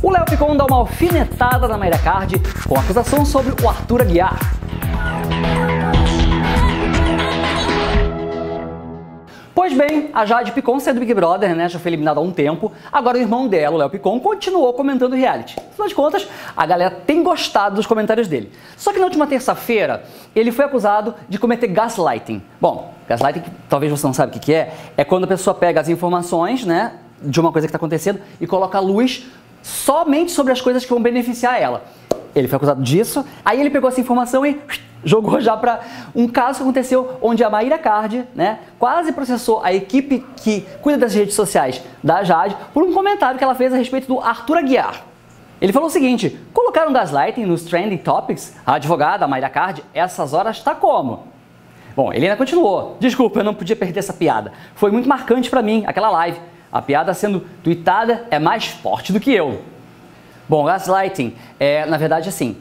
O Leo Picon dá uma alfinetada na Maíra Cardi com acusação sobre o Arthur Aguiar. Pois bem, a Jade Picon saiu do Big Brother, né? Já foi eliminada há um tempo. Agora o irmão dela, o Leo Picon, continuou comentando o reality. Afinal de contas, a galera tem gostado dos comentários dele. Só que na última terça-feira, ele foi acusado de cometer gaslighting. Bom, gaslighting, talvez você não saiba o que é, é quando a pessoa pega as informações, né, de uma coisa que está acontecendo e coloca a luz somente sobre as coisas que vão beneficiar ela. Ele foi acusado disso, aí ele pegou essa informação e jogou já para um caso que aconteceu onde a Maíra Cardi, né, quase processou a equipe que cuida das redes sociais da Jade por um comentário que ela fez a respeito do Arthur Aguiar. Ele falou o seguinte: colocaram gaslighting nos trending topics? A advogada Maíra Cardi, essas horas tá como? Bom, ele ainda continuou: desculpa, eu não podia perder essa piada. Foi muito marcante para mim, aquela live. A piada sendo tweetada é mais forte do que eu. Bom, gaslighting é, na verdade, assim,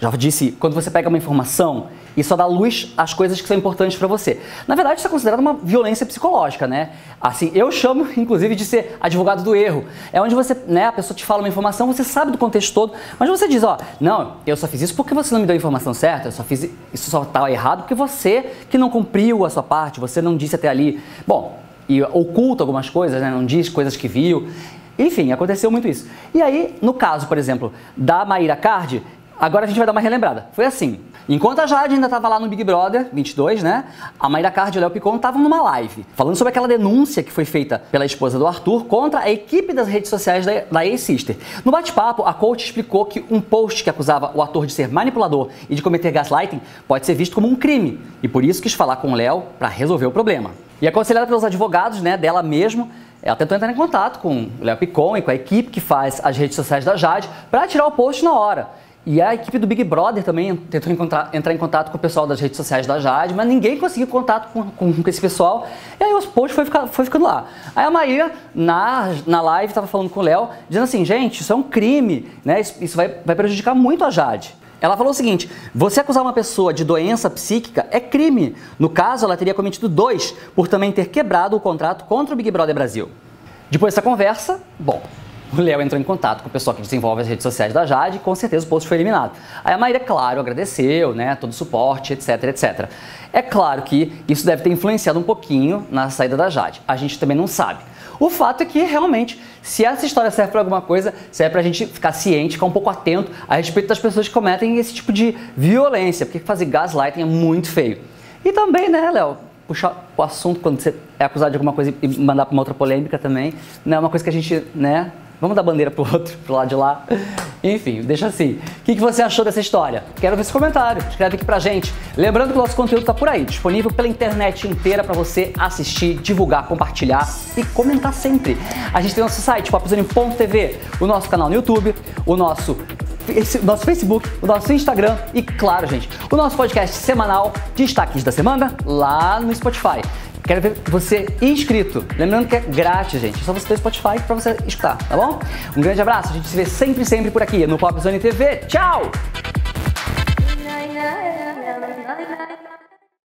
já disse, quando você pega uma informação e só dá luz às coisas que são importantes para você. Na verdade, isso é considerado uma violência psicológica, né? Assim, eu chamo, inclusive, de ser advogado do erro. É onde você, né, a pessoa te fala uma informação, você sabe do contexto todo, mas você diz, ó, não, eu só fiz isso porque você não me deu a informação certa, eu só fiz isso, só tá errado porque você que não cumpriu a sua parte, você não disse até ali. Bom, e oculta algumas coisas, né? Não diz coisas que viu. Enfim, aconteceu muito isso. E aí, no caso, por exemplo, da Maíra Cardi, agora a gente vai dar uma relembrada. Foi assim: enquanto a Jade ainda estava lá no Big Brother 22, né, a Maíra Cardi e o Leo Picon estavam numa live, falando sobre aquela denúncia que foi feita pela esposa do Arthur contra a equipe das redes sociais da A-Sister. No bate-papo, a coach explicou que um post que acusava o ator de ser manipulador e de cometer gaslighting pode ser visto como um crime, e por isso quis falar com o Léo para resolver o problema. E aconselhada pelos advogados, né, dela mesma, ela tentou entrar em contato com o Leo Picon e com a equipe que faz as redes sociais da Jade para tirar o post na hora. E a equipe do Big Brother também tentou entrar em contato com o pessoal das redes sociais da Jade, mas ninguém conseguiu contato com esse pessoal. E aí o post foi ficando lá. Aí a Maíra, na live, estava falando com o Léo, dizendo assim: gente, isso é um crime, né? Isso vai prejudicar muito a Jade. Ela falou o seguinte: você acusar uma pessoa de doença psíquica é crime. No caso, ela teria cometido 2, por também ter quebrado o contrato contra o Big Brother Brasil. Depois dessa conversa, bom, o Léo entrou em contato com o pessoal que desenvolve as redes sociais da Jade e com certeza o post foi eliminado. Aí a Maíra, claro, agradeceu, né, todo o suporte, etc, etc. É claro que isso deve ter influenciado um pouquinho na saída da Jade. A gente também não sabe. O fato é que, realmente, se essa história serve para alguma coisa, serve para a gente ficar ciente, ficar um pouco atento a respeito das pessoas que cometem esse tipo de violência, porque fazer gaslighting é muito feio. E também, né, Léo, puxar o assunto quando você é acusado de alguma coisa e mandar para uma outra polêmica também, não é uma coisa que a gente, né... Vamos dar bandeira pro lado de lá. Enfim, deixa assim. O que você achou dessa história? Quero ver esse comentário. Escreve aqui pra gente. Lembrando que o nosso conteúdo tá por aí, disponível pela internet inteira pra você assistir, divulgar, compartilhar e comentar sempre. A gente tem nosso site, PopZone.tv, o nosso canal no YouTube, o nosso Facebook, o nosso Instagram e, claro, gente, o nosso podcast semanal, Destaques da Semana, lá no Spotify. Quero ver você inscrito. Lembrando que é grátis, gente. É só você ter o Spotify pra você escutar, tá bom? Um grande abraço. A gente se vê sempre, sempre por aqui no PopZone TV. Tchau!